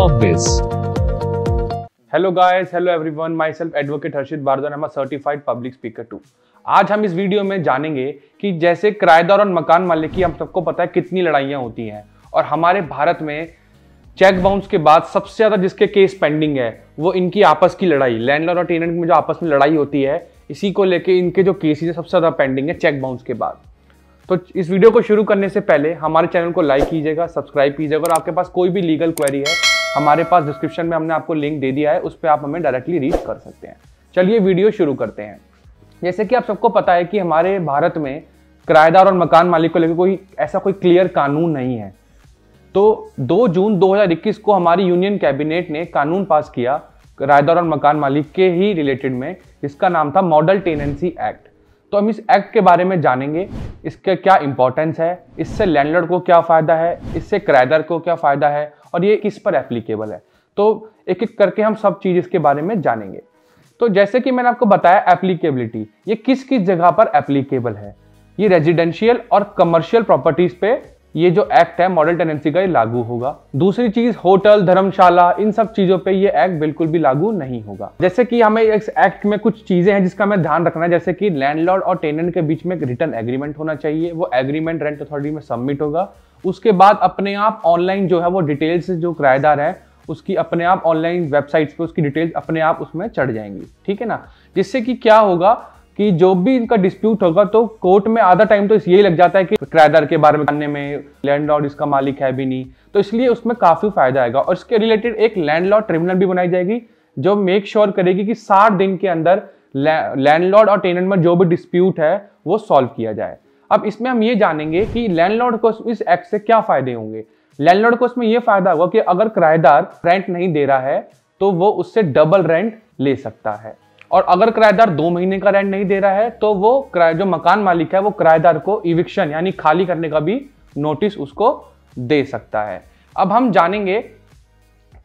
of this. Hello guys, hello everyone. Myself Advocate Harshit Bhardwaj, I'm a certified public speaker too. आज हम इस video में जानेंगे कि जैसे किराएदार और मकान मालिक की हम सबको पता है कितनी लड़ाइयाँ होती हैं और हमारे भारत में चेक बाउंस के बाद सबसे ज़्यादा जिसके केस पेंडिंग है वो इनकी आपस की लड़ाई, लैंडलॉर्ड और टेनेंट में जो आपस में लड़ाई होती है, इसी को लेके इनके जो केसेस है सबसे ज़्यादा पेंडिंग है चेक बाउंस के बाद। तो इस वीडियो को शुरू करने से पहले हमारे चैनल को लाइक कीजिएगा, सब्सक्राइब कीजिएगा और आपके पास कोई भी लीगल क्वेरी है हमारे पास डिस्क्रिप्शन में हमने आपको लिंक दे दिया है, उस पर आप हमें डायरेक्टली रीच कर सकते हैं। चलिए वीडियो शुरू करते हैं। जैसे कि आप सबको पता है कि हमारे भारत में किराएदार और मकान मालिक को लेकर कोई ऐसा कोई क्लियर कानून नहीं है। तो 2 जून 2021 को हमारी यूनियन कैबिनेट ने कानून पास किया किराएदार और मकान मालिक के ही रिलेटेड में, जिसका नाम था मॉडल टेनेंसी एक्ट। तो हम इस एक्ट के बारे में जानेंगे, इसका क्या इंपॉर्टेंस है, इससे लैंडलॉर्ड को क्या फ़ायदा है, इससे किराएदार को क्या फ़ायदा है और ये किस पर एप्लीकेबल है। तो एक एक करके हम सब चीज़ इसके बारे में जानेंगे। तो जैसे कि मैंने आपको बताया एप्लीकेबिलिटी, ये किस किस जगह पर एप्लीकेबल है। ये रेजिडेंशियल और कमर्शियल प्रॉपर्टीज़ पे ये जो एक्ट है मॉडल टेनेंसी का ये लागू होगा। दूसरी चीज़ होटल, धर्मशाला, इन सब चीज़ों पे ये एक्ट बिल्कुल भी लागू नहीं होगा। जैसे कि हमें इस एक्ट में कुछ चीज़ें हैं जिसका हमें ध्यान रखना है, जैसे कि लैंडलॉर्ड और टेनेंट के बीच में एक रिटर्न एग्रीमेंट होना चाहिए, वो एग्रीमेंट रेंट अथॉरिटी में सबमिट होगा। उसके बाद अपने आप ऑनलाइन जो है वो डिटेल्स जो किराएदार है उसकी अपने आप ऑनलाइन वेबसाइट्स पे उसकी डिटेल्स अपने आप उसमें चढ़ जाएंगी, ठीक है ना। जिससे कि क्या होगा कि जो भी इनका डिस्प्यूट होगा तो कोर्ट में आधा टाइम तो यही लग जाता है कि किराएदार के बारे में जानने में, लैंडलॉर्ड इसका मालिक है भी नहीं, तो इसलिए उसमें काफ़ी फायदा आएगा। और इसके रिलेटेड एक लैंडलॉर्ड ट्रिब्यूनल भी बनाई जाएगी जो मेक श्योर करेगी कि 60 दिन के अंदर लैंडलॉर्ड और टेनेंट में जो भी डिस्प्यूट है वो सॉल्व किया जाए। अब इसमें हम ये जानेंगे कि लैंडलॉर्ड को इस एक्ट से क्या फायदे होंगे। लैंडलॉर्ड को इसमें यह फायदा होगा कि अगर किराएदार रेंट नहीं दे रहा है तो वो उससे डबल रेंट ले सकता है, और अगर किराएदार 2 महीने का रेंट नहीं दे रहा है तो वो जो मकान मालिक है वो किराएदार को इविक्शन यानी खाली करने का भी नोटिस उसको दे सकता है। अब हम जानेंगे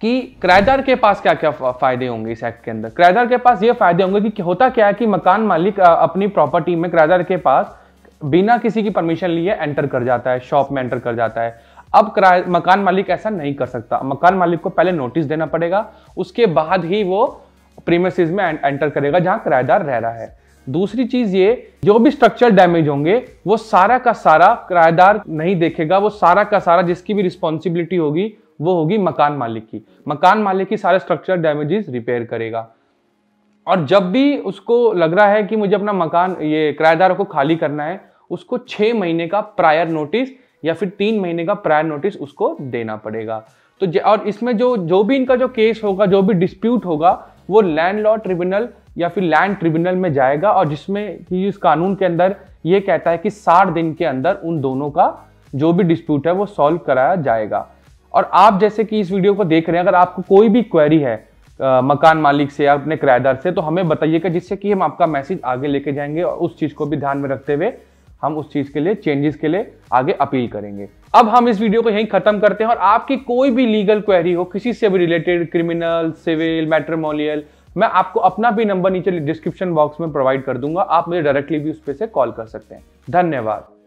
कि किराएदार के पास क्या क्या फायदे होंगे इस एक्ट के अंदर। किराएदार के पास ये फायदे होंगे कि होता क्या है कि मकान मालिक अपनी प्रॉपर्टी में किराएदार के पास बिना किसी की परमिशन लिए एंटर कर जाता है, शॉप में एंटर कर जाता है। अब मकान मालिक ऐसा नहीं कर सकता, मकान मालिक को पहले नोटिस देना पड़ेगा, उसके बाद ही वो प्रीमिसेस में एंटर करेगा जहां किराएदार रह रहा है। दूसरी चीज ये जो भी स्ट्रक्चर डैमेज होंगे वो सारा का सारा किराएदार नहीं देखेगा, वो सारा का सारा जिसकी भी रिस्पॉन्सिबिलिटी होगी वो होगी मकान मालिक की। मकान मालिक ही सारे स्ट्रक्चर डैमेजेस रिपेयर करेगा। और जब भी उसको लग रहा है कि मुझे अपना मकान ये किराएदार को खाली करना है, उसको 6 महीने का प्रायर नोटिस या फिर 3 महीने का प्रायर नोटिस उसको देना पड़ेगा। तो और इसमें जो भी इनका जो केस होगा, जो भी डिस्प्यूट होगा वो लैंडलॉर्ड ट्रिब्यूनल या फिर लैंड ट्रिब्यूनल में जाएगा, और जिसमें कि इस कानून के अंदर ये कहता है कि 60 दिन के अंदर उन दोनों का जो भी डिस्प्यूट है वो सॉल्व कराया जाएगा। और आप जैसे कि इस वीडियो को देख रहे हैं, अगर आपको कोई भी क्वेरी है मकान मालिक से या अपने किराएदार से तो हमें बताइएगा, जिससे कि हम आपका मैसेज आगे लेके जाएंगे और उस चीज़ को भी ध्यान में रखते हुए हम उस चीज़ के लिए चेंजेस के लिए आगे अपील करेंगे। अब हम इस वीडियो को यहीं खत्म करते हैं, और आपकी कोई भी लीगल क्वेरी हो किसी से भी रिलेटेड, क्रिमिनल, सिविल, मैट्रिमोनियल, मैं आपको अपना भी नंबर नीचे डिस्क्रिप्शन बॉक्स में प्रोवाइड कर दूंगा, आप मुझे डायरेक्टली भी उस पर से कॉल कर सकते हैं। धन्यवाद।